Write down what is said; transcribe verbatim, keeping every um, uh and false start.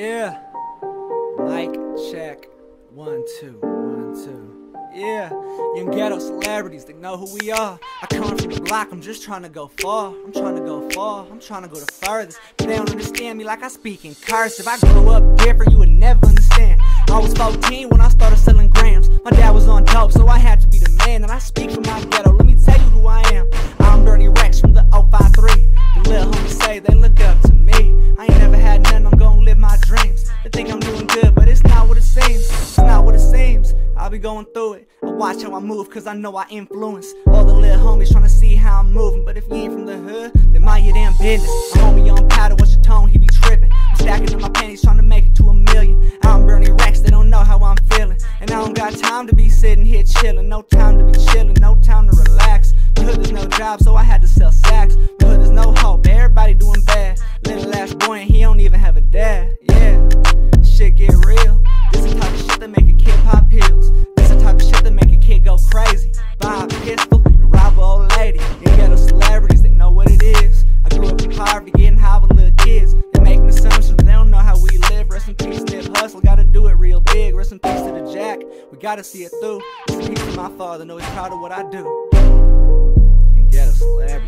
Yeah. Mic check. One, two, one, two. Yeah. Young ghetto celebrities, they know who we are. I come from the block, I'm just trying to go far. I'm trying to go far, I'm trying to go the furthest. But they don't understand me like I speak in cursive. I grew up different, you would never understand. I was fourteen when I started selling grams. My dad was on dope, so I had to be the man. And I speak from my ghetto, let me tell you who I am. I'm Burnie Rex from the oh five three. The little homies say they look up to me. I ain't never had none, I'm gonna live my dreams. They think I'm doing good, but it's not what it seems. It's not what it seems, I'll be going through it. I watch how I move, cause I know I influence. All the little homies trying to see how I'm moving. But if you ain't from the hood, then mind your damn business. My homie on powder, what's your tone, he be tripping. I'm stacking up my pennies, trying to make it to a million. I'm Burnie Rex, they don't know how I'm feeling. And I don't got time to be sitting here chilling. No time to be chilling, no time to relax. The hood, there's no job, so I had to sell sacks. The hood, there's no hope, everybody doing bad. Little ass boy, and he don't even have a dad. Yeah, shit get real. This is the type of shit that make a kid pop pills. This is the type of shit that make a kid go crazy. Buy a pistol and rob an old lady. You ghetto celebrities, they know what it is. I grew up in poverty, getting high with little kids. They making assumptions, but they don't know how we live. Rest in peace, Nip Hustle, gotta do it real big. Rest in peace to the Jack, we gotta see it through. Rest in peace to my father, know he's proud of what I do. Ghetto celebrity.